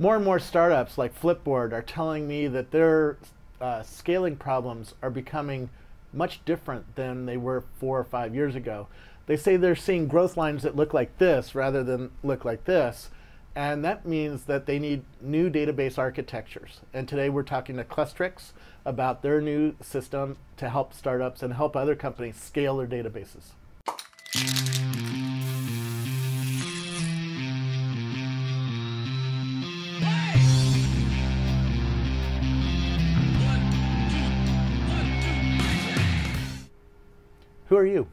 more and more startups like Flipboard are telling me that their scaling problems are becoming much different than they were 4 or 5 years ago. They say they're seeing growth lines that look like this rather than look like this. And that means that they need new database architectures. And today we're talking to Clustrix about their new system to help startups and help other companies scale their databases. Who are you?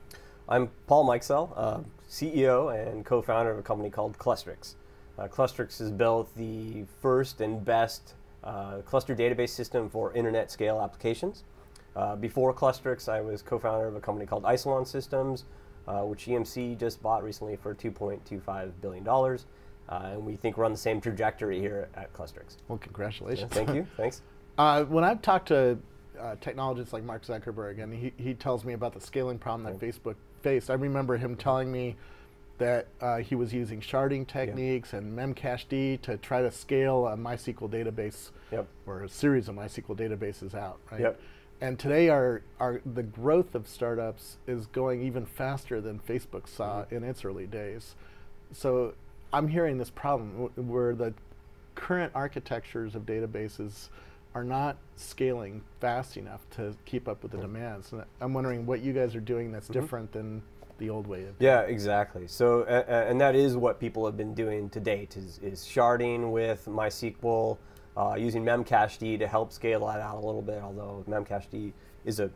I'm Paul Mikesell, CEO and co-founder of a company called Clustrix. Clustrix has built the first and best cluster database system for internet scale applications. Before Clustrix, I was co-founder of a company called Isilon Systems, which EMC just bought recently for $2.25 billion. And we think we're on the same trajectory here at Clustrix. Well, congratulations. Yeah, thank you. Thanks. When I've talked to technologists like Mark Zuckerberg, and he tells me about the scaling problem that Facebook faced, I remember him telling me that he was using sharding techniques and Memcached to try to scale a MySQL database or a series of MySQL databases out, right? And today the growth of startups is going even faster than Facebook saw in its early days. So I'm hearing this problem where the current architectures of databases are not scaling fast enough to keep up with the demands. And I'm wondering what you guys are doing that's different than the old way of doing. Yeah, exactly. So, and that is what people have been doing to date, is sharding with MySQL, using Memcached to help scale that out a little bit, although Memcached is a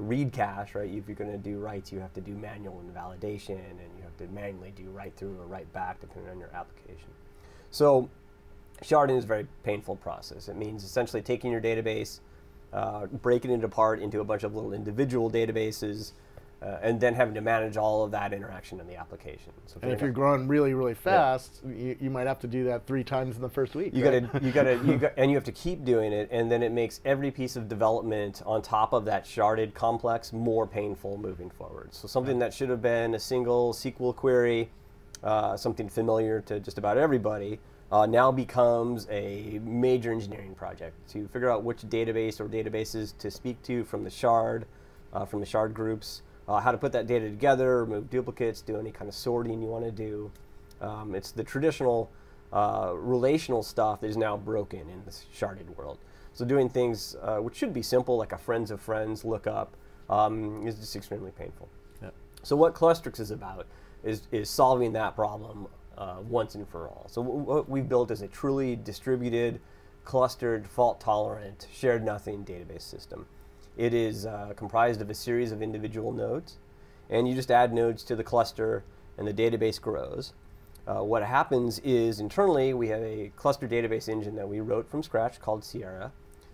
read cache, right? If you're going to do writes, you have to do manual invalidation, and you have to manually do write through or write back, depending on your application. So sharding is a very painful process. It means essentially taking your database, breaking it apart into a bunch of little individual databases, and then having to manage all of that interaction in the application. So and if you're growing really, really fast, you might have to do that 3 times in the first week. You and you have to keep doing it, and then it makes every piece of development on top of that sharded complex more painful moving forward. So something that should have been a single SQL query, something familiar to just about everybody, now becomes a major engineering project to figure out which database or databases to speak to from the shard groups, how to put that data together, remove duplicates, do any kind of sorting you want to do. It's the traditional relational stuff that is now broken in this sharded world. So doing things which should be simple, like a friends of friends lookup, is just extremely painful. So what Clustrix is about is solving that problem once and for all. So what we've built is a truly distributed, clustered, fault-tolerant, shared-nothing database system. It is comprised of a series of individual nodes, and you just add nodes to the cluster, and the database grows. What happens is, internally, we have a cluster database engine that we wrote from scratch called Sierra.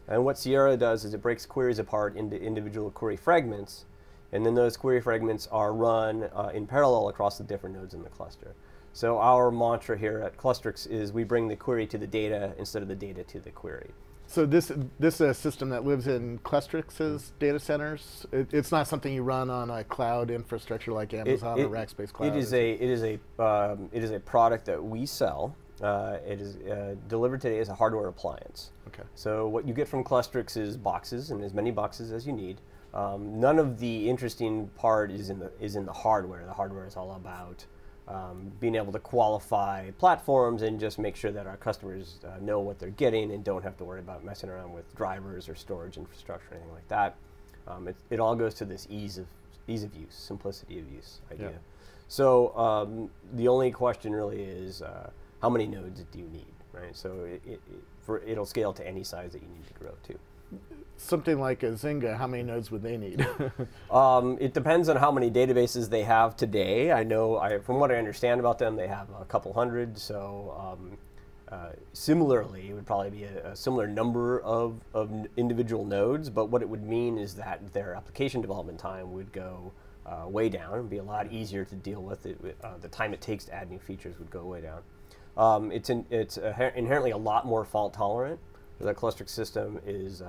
And what Sierra does is it breaks queries apart into individual query fragments, and then those query fragments are run in parallel across the different nodes in the cluster. So our mantra here at Clustrix is we bring the query to the data instead of the data to the query. So this is a system that lives in Clustrix's data centers. It's not something you run on a cloud infrastructure like Amazon or Rackspace Cloud. It is a product that we sell. It is delivered today as a hardware appliance. Okay. So what you get from Clustrix is boxes, and as many boxes as you need. None of the interesting part is in the hardware. The hardware is all about being able to qualify platforms and just make sure that our customers know what they're getting and don't have to worry about messing around with drivers or storage infrastructure or anything like that. It all goes to this ease of use, simplicity of use idea. So the only question really is how many nodes do you need, right? So it'll scale to any size that you need to grow to. Something like a Zynga, how many nodes would they need? It depends on how many databases they have today. I know, from what I understand about them, they have a couple hundred. So similarly, it would probably be a similar number of individual nodes. But what it would mean is that their application development time would go way down. It would be a lot easier to deal with it. The time it takes to add new features would go way down. It's inherently a lot more fault tolerant. The Clustrix system is,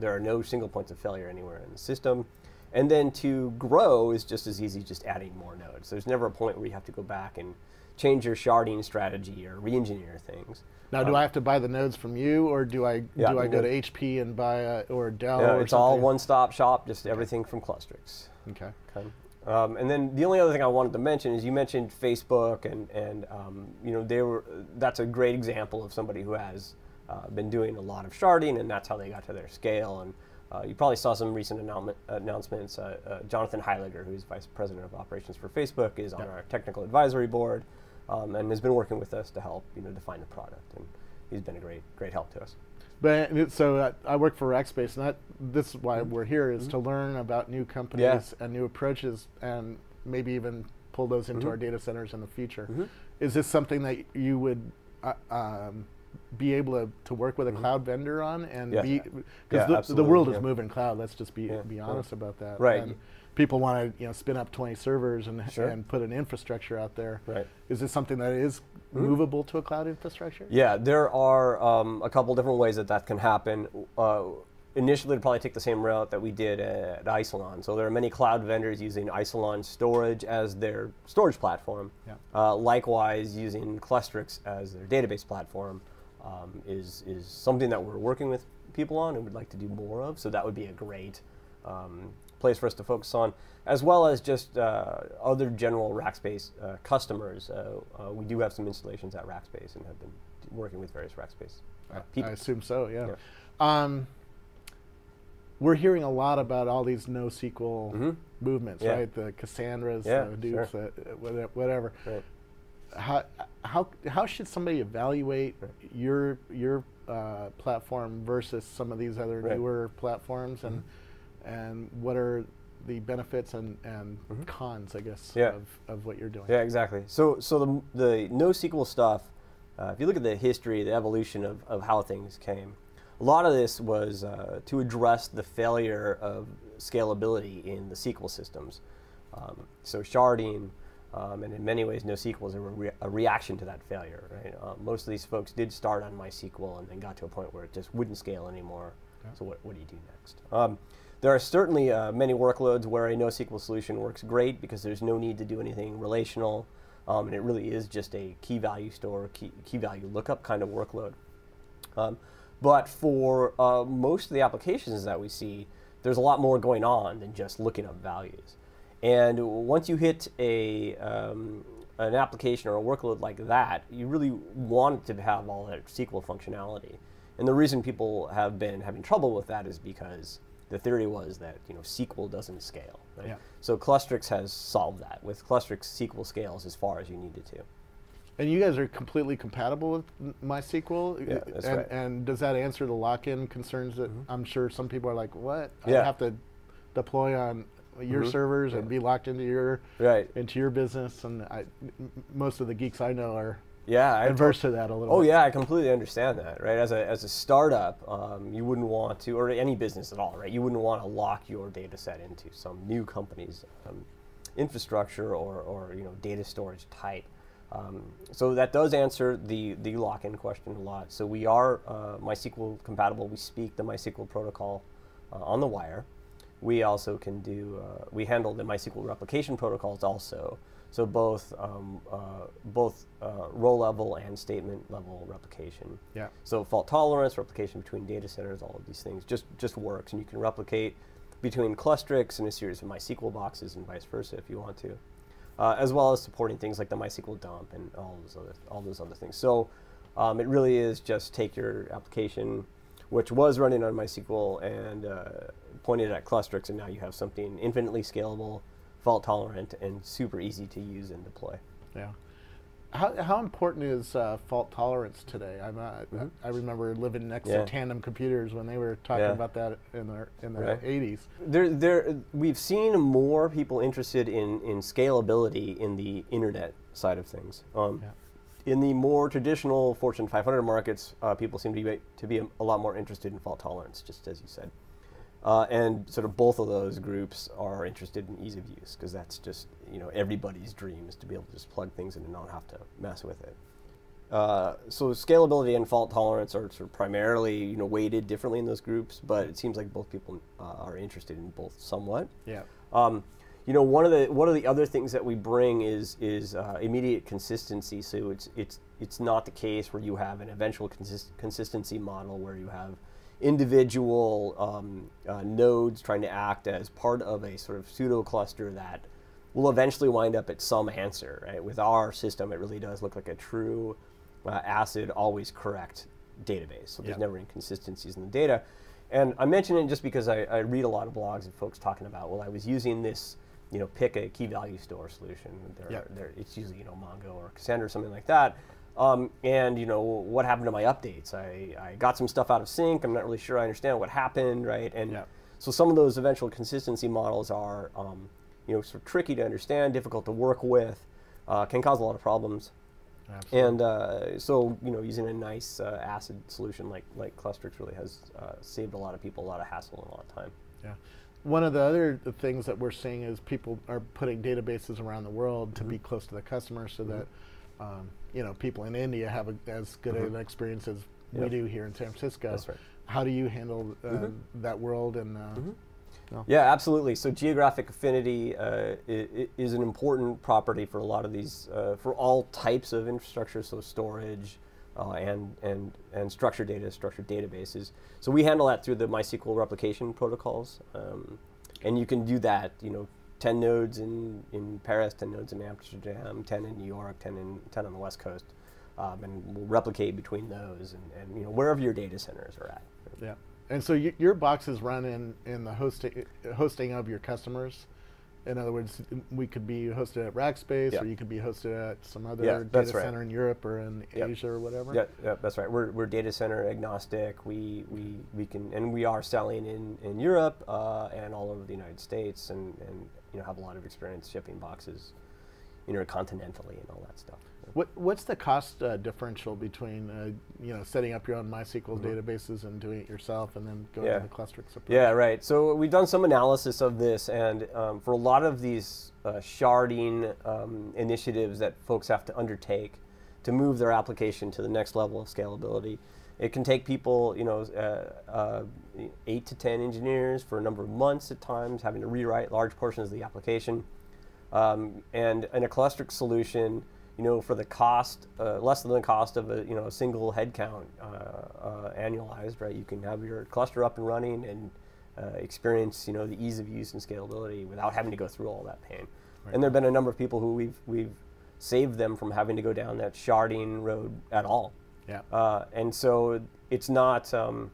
there are no single points of failure anywhere in the system. And then to grow is just as easy, just adding more nodes. There's never a point where you have to go back and change your sharding strategy or re-engineer things. Now, do I have to buy the nodes from you, or do I go to HP and buy a, or Dell? No, it's all one-stop shop, just everything from Clustrix. Okay. And then the only other thing I wanted to mention is you mentioned Facebook, and you know, that's a great example of somebody who has been doing a lot of sharding, and that's how they got to their scale. And you probably saw some recent announcements. Jonathan Heiliger, who's Vice President of Operations for Facebook, is on our technical advisory board, and has been working with us to help, you know, define the product, and he's been a great help to us. But so I work for Rackspace, and this is why we're here, is to learn about new companies and new approaches, and maybe even pull those into our data centers in the future. Is this something that you would be able to work with a cloud vendor on? And the world is moving cloud. Let's just be honest about that. Right. And people want to, you know, spin up 20 servers and put an infrastructure out there. Right. Is this something that is movable to a cloud infrastructure? Yeah, there are a couple different ways that can happen. Initially, it'd probably take the same route that we did at Isilon. So there are many cloud vendors using Isilon storage as their storage platform. Yeah. Likewise, using Clustrix as their database platform is something that we're working with people on and would like to do more of. So that would be a great place for us to focus on, as well as just other general Rackspace customers. We do have some installations at Rackspace and have been working with various Rackspace people. I assume so, yeah. We're hearing a lot about all these NoSQL movements, right? The Cassandras, the Dukes, whatever. Right. How should somebody evaluate your platform versus some of these other newer platforms? And what are the benefits and cons, I guess, of what you're doing? Yeah, exactly. So the NoSQL stuff, if you look at the history, the evolution of how things came, a lot of this was to address the failure of scalability in the SQL systems. So sharding, and in many ways NoSQL is a reaction to that failure, right? Most of these folks did start on MySQL and then got to a point where it just wouldn't scale anymore. So what do you do next? There are certainly many workloads where a NoSQL solution works great because there's no need to do anything relational, and it really is just a key value store, key value lookup kind of workload. But for most of the applications that we see, there's a lot more going on than just looking up values. And once you hit an application or a workload like that, you really want to have all that SQL functionality. And the reason people have been having trouble with that is because the theory was that, you know, SQL doesn't scale. Right? Yeah. So Clustrix has solved that. With Clustrix, SQL scales as far as you need it to. And you guys are completely compatible with MySQL? Yeah, that's right. And does that answer the lock-in concerns that I'm sure some people are like, what? I have to deploy on your servers and be locked into your business. And most of the geeks I know are adverse to that a little bit. Yeah, I completely understand that, right? As a startup, you wouldn't want to, or any business at all, right? You wouldn't want to lock your data set into some new company's infrastructure or you know, data storage type. So that does answer the lock-in question a lot. So we are MySQL compatible. We speak the MySQL protocol on the wire. We also can we handle the MySQL replication protocols also. So both row level and statement level replication. Yeah. So fault tolerance, replication between data centers, all of these things just works, and you can replicate between Clustrix and a series of MySQL boxes and vice versa if you want to, as well as supporting things like the MySQL dump and all those other things. So it really is just take your application, which was running on MySQL, and point it at Clustrix, and now you have something infinitely scalable, fault tolerant, and super easy to use and deploy. Yeah. How important is fault tolerance today? I remember living next to Tandem computers when they were talking about that in the 80s. We've seen more people interested in scalability in the internet side of things. In the more traditional Fortune 500 markets, people seem to be a lot more interested in fault tolerance, just as you said. And sort of both of those groups are interested in ease of use, because that's just, you know, everybody's dream is to be able to just plug things in and not have to mess with it. So scalability and fault tolerance are sort of primarily, you know, weighted differently in those groups, but it seems like both people are interested in both somewhat. Yeah. You know, one of the other things that we bring is immediate consistency. So it's not the case where you have an eventual consistency model where you have individual nodes trying to act as part of a sort of pseudo cluster that will eventually wind up at some answer. Right? With our system, it really does look like a true, acid, always correct database. So there's never inconsistencies in the data. And I mention it just because I read a lot of blogs of folks talking about, well, I was using this, you know, pick a key value store solution. It's usually, you know, Mongo or Cassandra or something like that. And, you know, what happened to my updates? I got some stuff out of sync. I'm not really sure I understand what happened, right? And so some of those eventual consistency models are, you know, sort of tricky to understand, difficult to work with, can cause a lot of problems. Absolutely. And so, you know, using a nice ACID solution like Clustrix really has saved a lot of people a lot of hassle and a lot of time. Yeah. One of the other things that we're seeing is people are putting databases around the world to be close to the customer so that, you know, people in India have as good an experience as we do here in San Francisco. That's right. How do you handle that world? And yeah, absolutely. So geographic affinity is an important property for a lot of these, for all types of infrastructure, so storage and structured data, structured databases. So we handle that through the MySQL replication protocols. And you can do that, you know, 10 nodes in Paris, 10 nodes in Amsterdam, 10 in New York, 10 on the West Coast. And we'll replicate between those and you know, wherever your data centers are at. Yeah. And so your boxes run in the hosting of your customers. In other words, we could be hosted at Rackspace, or you could be hosted at some other data center in Europe or in Asia or whatever. Yeah, that's right. We're data center agnostic. We can, and we are selling in Europe and all over the United States, and you know, have a lot of experience shipping boxes intercontinentally and all that stuff. What's the cost differential between you know, setting up your own MySQL databases and doing it yourself, and then going to the Clustrix approach? Yeah, right. So we've done some analysis of this, and for a lot of these sharding initiatives that folks have to undertake to move their application to the next level of scalability, it can take people, you know, 8 to 10 engineers for a number of months at times, having to rewrite large portions of the application, and in a Clustrix solution, you know, for the cost, less than the cost of a, you know, a single headcount annualized, right? You can have your cluster up and running and experience, you know, the ease of use and scalability without having to go through all that pain. Right. And there have been a number of people who we've saved them from having to go down that sharding road at all. Yeah. And so it's not, and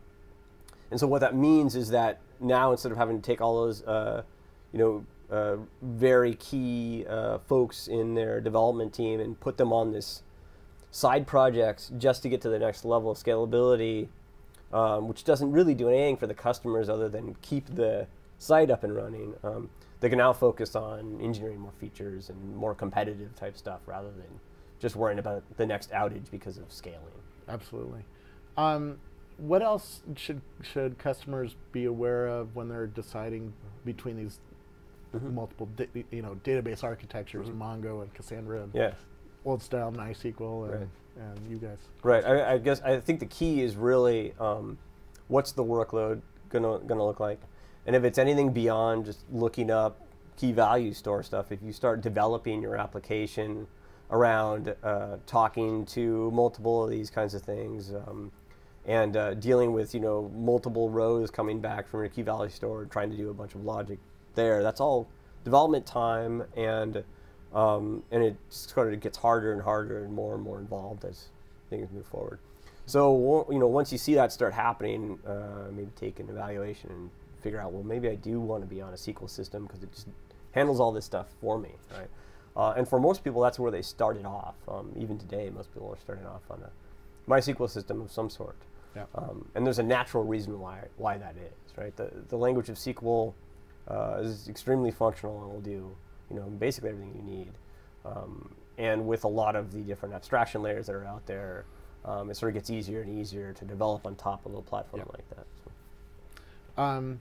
so what that means is that now instead of having to take all those, you know, very key folks in their development team and put them on this side projects just to get to the next level of scalability, which doesn't really do anything for the customers other than keep the site up and running. They can now focus on engineering more features and more competitive type stuff rather than just worrying about the next outage because of scaling. Absolutely. What else should customers be aware of when they're deciding between these multiple, you know, database architectures, Mongo and Cassandra, and old style MySQL, and, and you guys. Right. I guess I think the key is really what's the workload gonna look like, and if it's anything beyond just looking up key value store stuff, if you start developing your application around talking to multiple of these kinds of things, and dealing with, you know, multiple rows coming back from your key value store, trying to do a bunch of logic there. That's all development time, and it sort of gets harder and harder and more involved as things move forward. So, you know, once you see that start happening, maybe take an evaluation and figure out, well, maybe I do want to be on a SQL system because it just handles all this stuff for me, right? And for most people, that's where they started off. Even today, most people are starting off on a MySQL system of some sort. Yeah. And there's a natural reason why that is, right? The language of SQL is extremely functional and will do, you know, basically everything you need. And with a lot of the different abstraction layers that are out there, it sort of gets easier and easier to develop on top of a platform like that. So.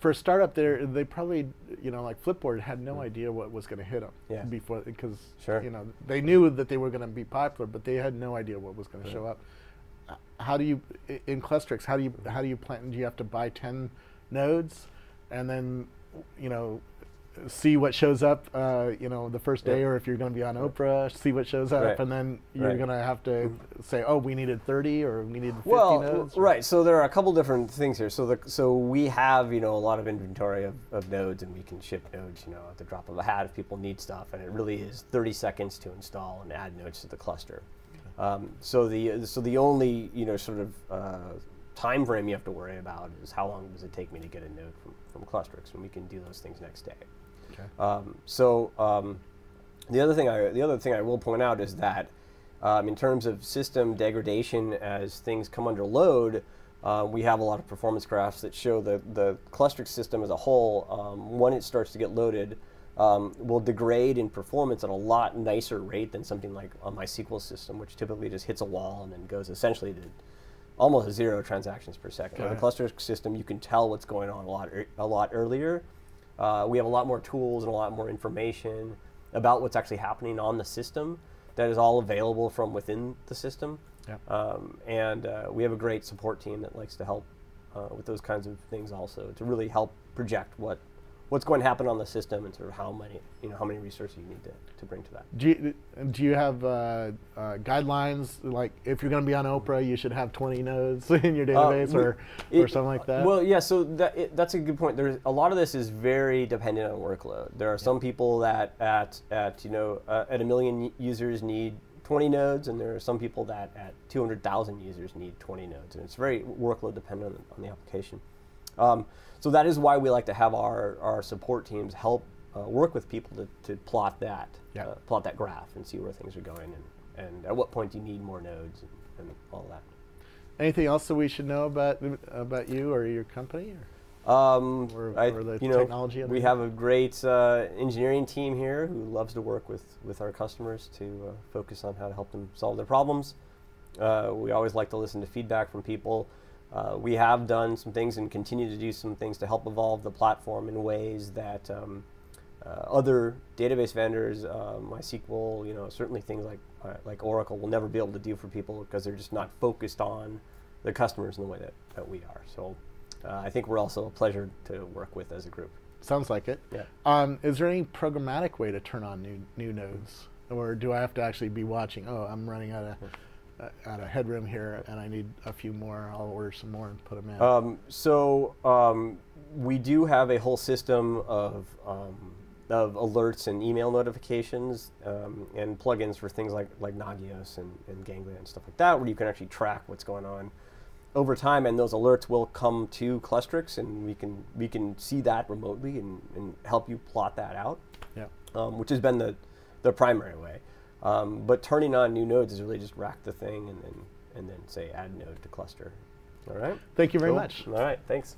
For a startup, they probably, you know, like Flipboard had no idea what was going to hit them before, because you know, they knew that they were going to be popular, but they had no idea what was going to show up. How do you, in Clustrix, how do you plan? Do you have to buy 10 nodes? And then, you know, see what shows up, you know, the first day, or if you're going to be on Oprah, see what shows up, and then you're going to have to say, oh, we needed 30 or we needed 50 nodes. Right. So there are a couple different things here. So we have, you know, a lot of inventory of nodes, and we can ship nodes, you know, at the drop of a hat if people need stuff, and it really is 30 seconds to install and add nodes to the cluster. So the only, you know, sort of time frame you have to worry about is how long does it take me to get a node from Clustrix, and we can do those things next day. Okay. The other thing I will point out is that in terms of system degradation as things come under load, we have a lot of performance graphs that show the Clustrix system as a whole, when it starts to get loaded, will degrade in performance at a lot nicer rate than something like a MySQL system, which typically just hits a wall and then goes essentially to almost 0 transactions per second. With the cluster system, you can tell what's going on a lot earlier. We have a lot more tools and a lot more information about what's actually happening on the system that is all available from within the system. We have a great support team that likes to help with those kinds of things also, to really help project what's going to happen on the system and sort of how many resources you need to bring to that. Do you have guidelines, like if you're going to be on Oprah, you should have 20 nodes in your database or something like that? Well, yeah, so that's a good point. There's a lot of this is very dependent on workload. There are some people that at 1 million users need 20 nodes, and there are some people that at 200,000 users need 20 nodes, and it's very workload dependent on the application. So that is why we like to have our support teams help work with people to plot that plot that graph and see where things are going and at what point do you need more nodes and all that. Anything else that we should know about you or your company? Or the technology? We have a great engineering team here who loves to work with our customers to focus on how to help them solve their problems. We always like to listen to feedback from people. We have done some things and continue to do some things to help evolve the platform in ways that other database vendors, MySQL, you know, certainly things like Oracle will never be able to do for people because they're just not focused on the customers in the way that we are. So I think we're also a pleasure to work with as a group. Sounds like it. Yeah. Is there any programmatic way to turn on new nodes, or do I have to actually be watching? Oh, I'm running out of at a headroom here, and I need a few more. I'll order some more and put them in. We do have a whole system of alerts and email notifications and plugins for things like Nagios and Ganglia and stuff like that, where you can actually track what's going on over time, and those alerts will come to Clustrix, and we can see that remotely and help you plot that out. Yeah, which has been the primary way. But turning on new nodes is really just rack the thing and then say add node to cluster. All right. Thank you very much. All right. Thanks.